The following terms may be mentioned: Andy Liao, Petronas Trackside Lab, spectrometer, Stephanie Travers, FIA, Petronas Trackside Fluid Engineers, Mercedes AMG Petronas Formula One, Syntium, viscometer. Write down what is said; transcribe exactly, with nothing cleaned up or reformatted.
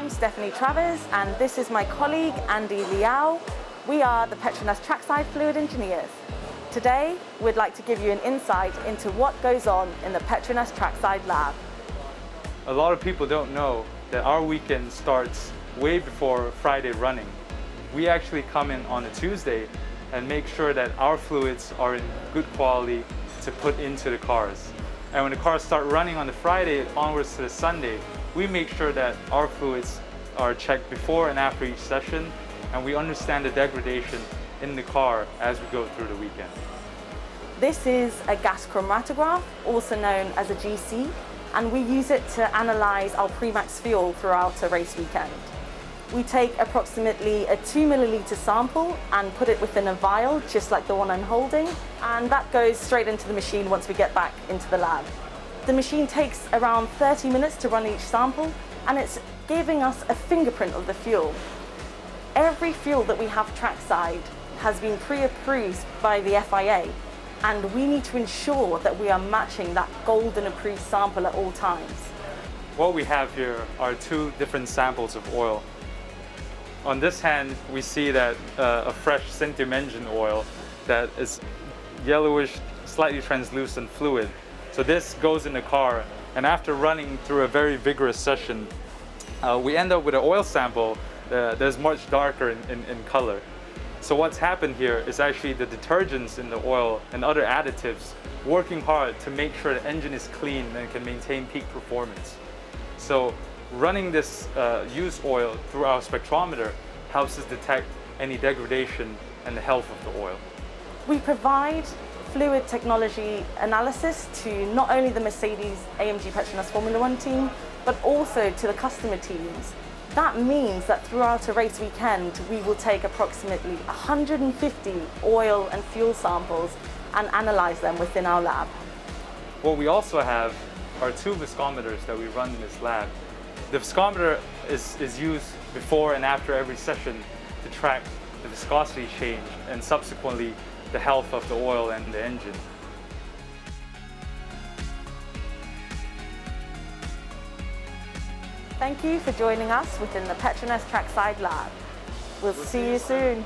I'm Stephanie Travers, and this is my colleague Andy Liao. We are the Petronas Trackside Fluid Engineers. Today, we'd like to give you an insight into what goes on in the Petronas Trackside Lab. A lot of people don't know that our weekend starts way before Friday running. We actually come in on a Tuesday and make sure that our fluids are in good quality to put into the cars. And when the cars start running on the Friday onwards to the Sunday, we make sure that our fluids are checked before and after each session, and we understand the degradation in the car as we go through the weekend. This is a gas chromatograph, also known as a G C, and we use it to analyze our pre-max fuel throughout a race weekend. We take approximately a two milliliter sample and put it within a vial, just like the one I'm holding, and that goes straight into the machine once we get back into the lab. The machine takes around thirty minutes to run each sample, and it's giving us a fingerprint of the fuel. Every fuel that we have trackside has been pre-approved by the F I A, and we need to ensure that we are matching that golden approved sample at all times. What we have here are two different samples of oil. On this hand, we see that uh, a fresh Syntium engine oil that is yellowish, slightly translucent fluid. So this goes in the car, and after running through a very vigorous session, uh, we end up with an oil sample uh, that is much darker in, in, in color. So what's happened here is actually the detergents in the oil and other additives working hard to make sure the engine is clean and can maintain peak performance. So running this uh, used oil through our spectrometer helps us detect any degradation and the health of the oil. We provide fluid technology analysis to not only the Mercedes A M G Petronas Formula One team, but also to the customer teams. That means that throughout a race weekend, we will take approximately one hundred fifty oil and fuel samples and analyze them within our lab. What we also have are two viscometers that we run in this lab. The viscometer is, is used before and after every session to track the viscosity change and subsequently the health of the oil and the engine. Thank you for joining us within the Petronas Trackside Lab. We'll see you soon.